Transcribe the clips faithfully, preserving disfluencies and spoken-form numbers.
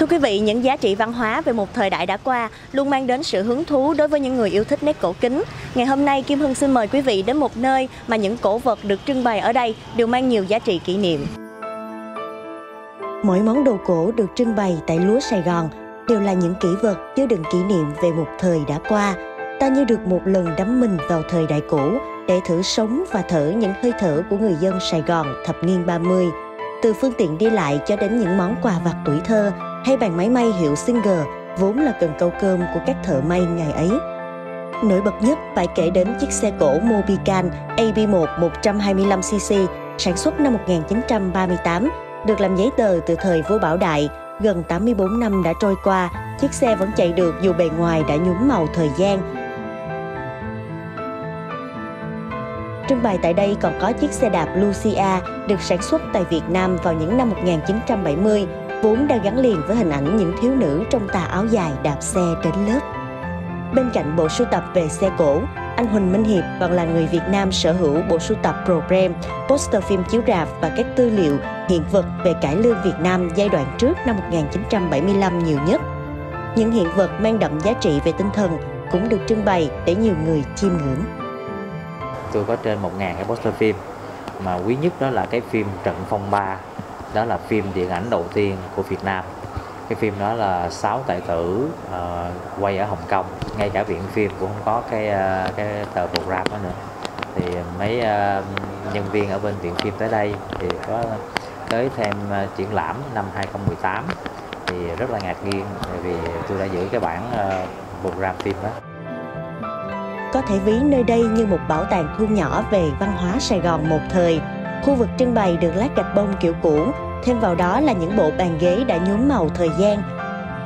Thưa quý vị, những giá trị văn hóa về một thời đại đã qua luôn mang đến sự hứng thú đối với những người yêu thích nét cổ kính. Ngày hôm nay, Kim Hưng xin mời quý vị đến một nơi mà những cổ vật được trưng bày ở đây đều mang nhiều giá trị kỷ niệm. Mỗi món đồ cổ được trưng bày tại Lúa Sài Gòn đều là những kỷ vật chứa đựng kỷ niệm về một thời đã qua. Ta như được một lần đắm mình vào thời đại cũ để thử sống và thở những hơi thở của người dân Sài Gòn thập niên ba mươi. Từ phương tiện đi lại cho đến những món quà vặt tuổi thơ hay bàn máy may hiệu Singer vốn là cần câu cơm của các thợ may ngày ấy. Nổi bật nhất phải kể đến chiếc xe cổ Mobylette A B một một trăm hai mươi lăm xi xi sản xuất năm một nghìn chín trăm ba mươi tám, được làm giấy tờ từ thời vua Bảo Đại. Gần tám mươi bốn năm đã trôi qua, chiếc xe vẫn chạy được dù bề ngoài đã nhuốm màu thời gian. Trưng bày tại đây còn có chiếc xe đạp Lucia được sản xuất tại Việt Nam vào những năm một nghìn chín trăm bảy mươi, vốn đã gắn liền với hình ảnh những thiếu nữ trong tà áo dài đạp xe đến lớp. Bên cạnh bộ sưu tập về xe cổ, anh Huỳnh Minh Hiệp còn là người Việt Nam sở hữu bộ sưu tập program, poster phim chiếu rạp và các tư liệu hiện vật về cải lương Việt Nam giai đoạn trước năm một nghìn chín trăm bảy mươi lăm nhiều nhất. Những hiện vật mang đậm giá trị về tinh thần cũng được trưng bày để nhiều người chiêm ngưỡng. Tôi có trên một nghìn cái poster phim, mà quý nhất đó là cái phim Trận Phong Ba. Đó là phim điện ảnh đầu tiên của Việt Nam. Cái phim đó là sáu tài tử uh, quay ở Hồng Kông. Ngay cả viện phim cũng không có cái uh, cái tờ program đó nữa. Thì mấy uh, nhân viên ở bên viện phim tới đây thì có tới thêm uh, triển lãm năm hai nghìn không trăm mười tám. Thì rất là ngạc nhiên vì tôi đã giữ cái bản uh, program phim đó. Có thể ví nơi đây như một bảo tàng thu nhỏ về văn hóa Sài Gòn một thời. Khu vực trưng bày được lát gạch bông kiểu cũ, thêm vào đó là những bộ bàn ghế đã nhuốm màu thời gian.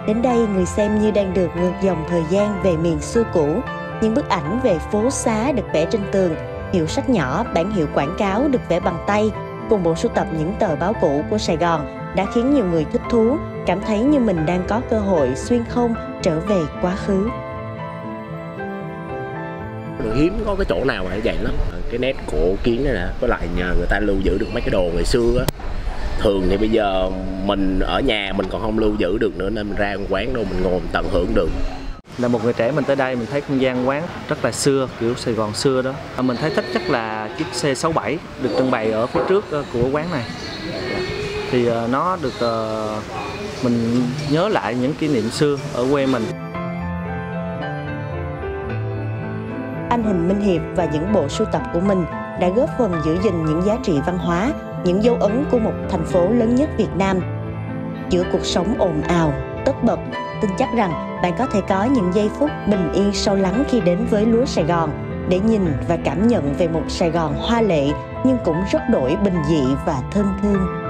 Đến đây, người xem như đang được ngược dòng thời gian về miền xưa cũ. Những bức ảnh về phố xá được vẽ trên tường, hiệu sách nhỏ, bản hiệu quảng cáo được vẽ bằng tay, cùng bộ sưu tập những tờ báo cũ của Sài Gòn đã khiến nhiều người thích thú, cảm thấy như mình đang có cơ hội xuyên không trở về quá khứ. Hiếm có cái chỗ nào mà vậy lắm, cái nét cổ kiến này nè, với lại nhờ người ta lưu giữ được mấy cái đồ ngày xưa á. Thường thì bây giờ mình ở nhà mình còn không lưu giữ được nữa, nên mình ra quán đâu mình ngồi mình tận hưởng được. Là một người trẻ mình tới đây mình thấy không gian quán rất là xưa, kiểu Sài Gòn xưa đó. Mình thấy thích chắc là chiếc C sáu bảy được trưng bày ở phía trước của quán này. Thì nó được mình nhớ lại những kỷ niệm xưa ở quê mình. Anh Huỳnh Minh Hiệp và những bộ sưu tập của mình đã góp phần giữ gìn những giá trị văn hóa, những dấu ấn của một thành phố lớn nhất Việt Nam. Giữa cuộc sống ồn ào, tất bật, tin chắc rằng bạn có thể có những giây phút bình yên sâu lắng khi đến với Lúa Sài Gòn để nhìn và cảm nhận về một Sài Gòn hoa lệ nhưng cũng rất đổi bình dị và thân thương.